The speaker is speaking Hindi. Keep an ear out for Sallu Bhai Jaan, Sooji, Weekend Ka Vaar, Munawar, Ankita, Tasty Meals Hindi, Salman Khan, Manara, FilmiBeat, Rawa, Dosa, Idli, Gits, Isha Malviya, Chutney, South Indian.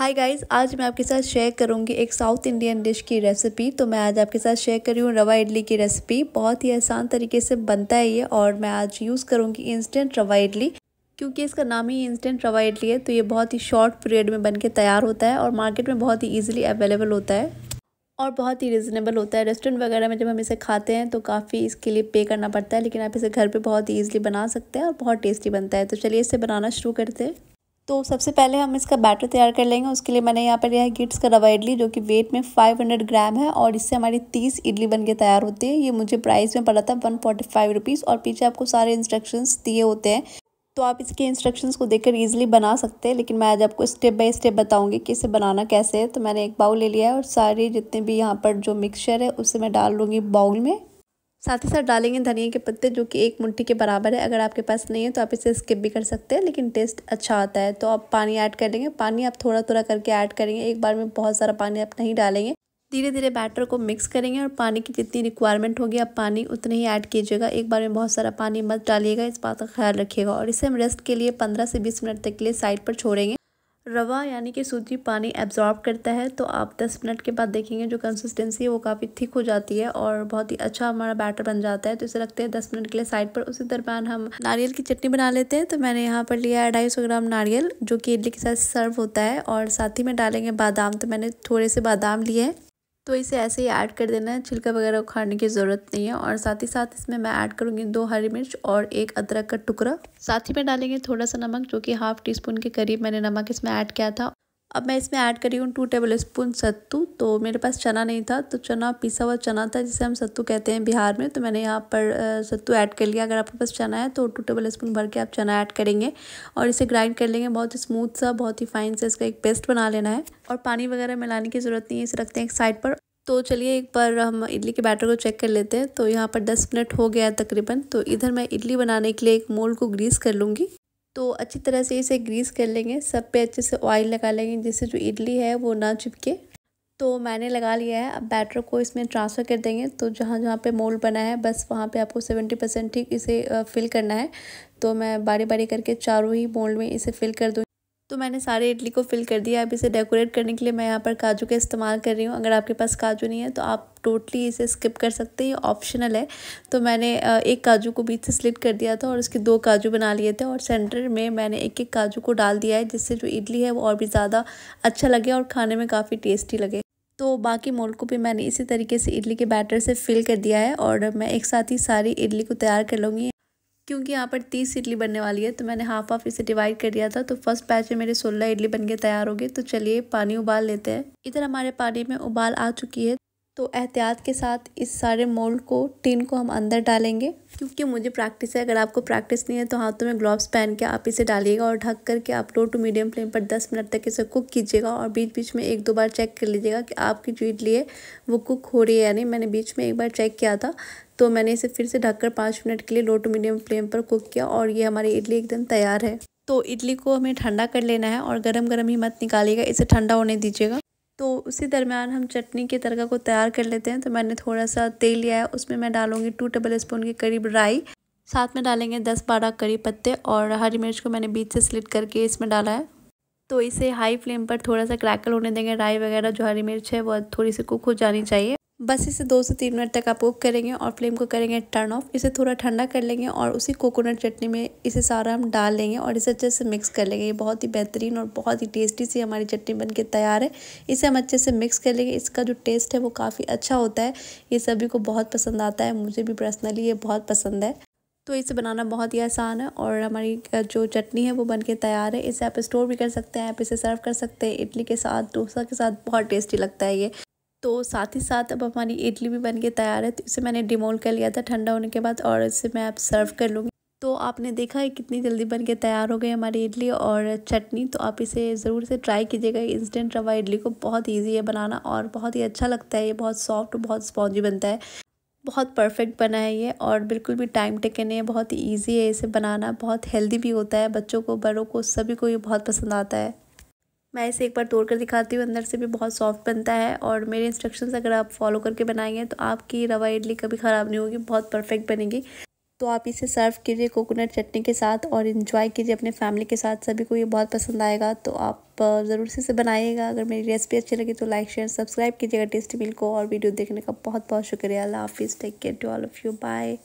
हाय गाइस, आज मैं आपके साथ शेयर करूंगी एक साउथ इंडियन डिश की रेसिपी। तो मैं आज आपके साथ शेयर कर रही हूँ रवा इडली की रेसिपी। बहुत ही आसान तरीके से बनता है ये, और मैं आज यूज़ करूंगी इंस्टेंट रवा इडली, क्योंकि इसका नाम ही इंस्टेंट रवा इडली है। तो ये बहुत ही शॉर्ट पीरियड में बनके तैयार होता है और मार्केट में बहुत ही ईजिली अवेलेबल होता है और बहुत ही रीज़नेबल होता है। रेस्टोरेंट वगैरह में जब हम इसे खाते हैं तो काफ़ी इसके लिए पे करना पड़ता है, लेकिन आप इसे घर पर बहुत ही ईजिली बना सकते हैं और बहुत टेस्टी बनता है। तो चलिए इसे बनाना शुरू करते हैं। तो सबसे पहले हम इसका बैटर तैयार कर लेंगे। उसके लिए मैंने यहाँ पर लिया है गिट्स का रवा इडली, जो कि वेट में 500 ग्राम है और इससे हमारी 30 इडली बनके तैयार होती है। ये मुझे प्राइस में पड़ा था 145 रुपीज़, और पीछे आपको सारे इंस्ट्रक्शंस दिए होते हैं, तो आप इसके इंस्ट्रक्शंस को देखकर ईजिली बना सकते हैं। लेकिन मैं आज आपको स्टेप बाय स्टेप बताऊँगी कि इसे बनाना कैसे है। तो मैंने एक बाउल ले लिया है और सारे जितने भी यहाँ पर जो मिक्सचर है उसे मैं डाल लूँगी बाउल में। साथ ही साथ डालेंगे धनिया के पत्ते, जो कि एक मुट्ठी के बराबर है। अगर आपके पास नहीं है तो आप इसे स्किप भी कर सकते हैं, लेकिन टेस्ट अच्छा आता है। तो आप पानी ऐड कर देंगे। पानी आप थोड़ा थोड़ा करके ऐड करेंगे, एक बार में बहुत सारा पानी आप नहीं डालेंगे। धीरे धीरे बैटर को मिक्स करेंगे और पानी की जितनी रिक्वायरमेंट होगी आप पानी उतने ही ऐड कीजिएगा। एक बार में बहुत सारा पानी मत डालिएगा, इस बात का ख्याल रखिएगा। और इसे हम रेस्ट के लिए 15 से 20 मिनट तक के लिए साइड पर छोड़ेंगे। रवा यानी कि सूजी पानी एब्जॉर्ब करता है, तो आप 10 मिनट के बाद देखेंगे जो कंसिस्टेंसी है वो काफ़ी थिक हो जाती है और बहुत ही अच्छा हमारा बैटर बन जाता है। तो इसे रखते हैं 10 मिनट के लिए साइड पर। उसी दरम्यान हम नारियल की चटनी बना लेते हैं। तो मैंने यहाँ पर लिया है 250 ग्राम नारियल, जो कि इडली के साथ सर्व होता है, और साथ ही में डालेंगे बादाम। तो मैंने थोड़े से बादाम लिए हैं, तो इसे ऐसे ही ऐड कर देना है, छिलका वगैरह उखाड़ने की ज़रूरत नहीं है। और साथ ही साथ इसमें मैं ऐड करूँगी 2 हरी मिर्च और 1 अदरक का टुकड़ा। साथ ही में डालेंगे थोड़ा सा नमक, जो कि 1/2 टीस्पून के करीब मैंने नमक इसमें ऐड किया था। अब मैं इसमें ऐड करी हूँ 2 टेबलस्पून सत्तू। तो मेरे पास चना नहीं था, तो चना पिसा हुआ चना था, जिसे हम सत्तू कहते हैं बिहार में। तो मैंने यहाँ पर सत्तू ऐड कर लिया। अगर आपके पास चना है तो 2 टेबलस्पून भर के आप चना ऐड करेंगे और इसे ग्राइंड कर लेंगे। बहुत ही स्मूथ सा, बहुत ही फाइन से इसका एक पेस्ट बना लेना है और पानी वगैरह मिलाने की ज़रूरत नहीं है। इसे रखते हैं एक साइड पर। तो चलिए एक बार हम इडली के बैटर को चेक कर लेते हैं। तो यहाँ पर 10 मिनट हो गया तकरीबन। तो इधर मैं इडली बनाने के लिए एक मोल्ड को ग्रीस कर लूँगी। तो अच्छी तरह से इसे ग्रीस कर लेंगे, सब पे अच्छे से ऑयल लगा लेंगे, जिससे जो इडली है वो ना चिपके। तो मैंने लगा लिया है। अब बैटर को इसमें ट्रांसफ़र कर देंगे। तो जहाँ जहाँ पे मोल्ड बना है बस वहाँ पे आपको 70% ठीक इसे फिल करना है। तो मैं बारी बारी करके चारों ही मोल्ड में इसे फिल कर दूँगी। तो मैंने सारे इडली को फिल कर दिया। अब इसे डेकोरेट करने के लिए मैं यहाँ पर काजू का इस्तेमाल कर रही हूँ। अगर आपके पास काजू नहीं है तो आप टोटली इसे स्किप कर सकते हैं, ये ऑप्शनल है। तो मैंने एक काजू को बीच से स्लिट कर दिया था और उसके 2 काजू बना लिए थे, और सेंटर में मैंने एक एक काजू को डाल दिया है, जिससे जो इडली है वो और भी ज़्यादा अच्छा लगे और खाने में काफ़ी टेस्टी लगे। तो बाकी मोल्ड को भी मैंने इसी तरीके से इडली के बैटर से फिल कर दिया है और मैं एक साथ ही सारी इडली को तैयार कर लूँगी, क्योंकि यहाँ पर 30 इडली बनने वाली है। तो मैंने हाफ इसे डिवाइड कर दिया था। तो फर्स्ट बैच में मेरे 16 इडली बनके तैयार हो गए। तो चलिए पानी उबाल लेते हैं। इधर हमारे पानी में उबाल आ चुकी है। तो एहतियात के साथ इस सारे मोल्ड को, टिन को हम अंदर डालेंगे, क्योंकि मुझे प्रैक्टिस है। अगर आपको प्रैक्टिस नहीं है तो हाथों में ग्लव्स पहन के आप इसे डालिएगा और ढक करके आप लो टू मीडियम फ्लेम पर 10 मिनट तक इसे कुक कीजिएगा और बीच बीच में 1-2 बार चेक कर लीजिएगा कि आपकी जो इडली है वो कुक हो रही है या नहीं। मैंने बीच में एक बार चेक किया था, तो मैंने इसे फिर से ढककर 5 मिनट के लिए लो टू मीडियम फ्लेम पर कुक किया और ये हमारी इडली एकदम तैयार है। तो इडली को हमें ठंडा कर लेना है और गरम गरम ही मत निकालिएगा, इसे ठंडा होने दीजिएगा। तो उसी दरम्यान हम चटनी के तड़का को तैयार कर लेते हैं। तो मैंने थोड़ा सा तेल लिया है, उसमें मैं डालूंगी 2 टेबलस्पून के करीब राई, साथ में डालेंगे 10-12 करी पत्ते, और हरी मिर्च को मैंने बीच से स्लिट करके इसमें डाला है। तो इसे हाई फ्लेम पर थोड़ा सा क्रैकल होने देंगे। राई वगैरह जो हरी मिर्च है वो थोड़ी सी कुक हो जानी चाहिए। बस इसे 2 से 3 मिनट तक आप कुक करेंगे और फ्लेम को करेंगे टर्न ऑफ। इसे थोड़ा ठंडा कर लेंगे और उसी कोकोनट चटनी में इसे सारा हम डाल लेंगे और इसे अच्छे से मिक्स कर लेंगे। ये बहुत ही बेहतरीन और बहुत ही टेस्टी सी हमारी चटनी बनके तैयार है। इसे हम अच्छे से मिक्स कर लेंगे। इसका जो टेस्ट है वो काफ़ी अच्छा होता है, ये सभी को बहुत पसंद आता है, मुझे भी पर्सनली ये बहुत पसंद है। तो इसे बनाना बहुत ही आसान है और हमारी जो चटनी है वो बनके तैयार है। इसे आप स्टोर भी कर सकते हैं, आप इसे सर्व कर सकते हैं इडली के साथ, डोसा के साथ, बहुत टेस्टी लगता है ये। तो साथ ही साथ अब हमारी इडली भी बनके तैयार है। तो इसे मैंने डिमोल कर लिया था ठंडा होने के बाद और इसे मैं अब सर्व कर लूँगी। तो आपने देखा है कितनी जल्दी बनके तैयार हो गई हमारी इडली और चटनी। तो आप इसे ज़रूर से ट्राई कीजिएगा इंस्टेंट रवा इडली को, बहुत ईजी है बनाना और बहुत ही अच्छा लगता है। ये बहुत सॉफ्ट और बहुत स्पॉन्जी बनता है, बहुत परफेक्ट बना है ये और बिल्कुल भी टाइम टेकन नहीं है, बहुत ईजी है इसे बनाना, बहुत हेल्दी भी होता है। बच्चों को, बड़ों को, सभी को ये बहुत पसंद आता है। मैं इसे एक बार तोड़ कर दिखाती हूँ, अंदर से भी बहुत सॉफ्ट बनता है और मेरे इंस्ट्रक्शंस अगर आप फॉलो करके बनाएंगे तो आपकी रवा इडली कभी ख़राब नहीं होगी, बहुत परफेक्ट बनेगी। तो आप इसे सर्व कीजिए कोकोनट चटनी के साथ और इन्जॉय कीजिए अपने फैमिली के साथ। सभी को ये बहुत पसंद आएगा, तो आप ज़रूर से बनाइएगा। अगर मेरी रेसिपी अच्छी लगी तो लाइक शेयर सब्सक्राइब कीजिएगा टेस्टी मील को। और वीडियो देखने का बहुत शुक्रिया। अल्लाह हाफिज़। Take care to all of you. Bye.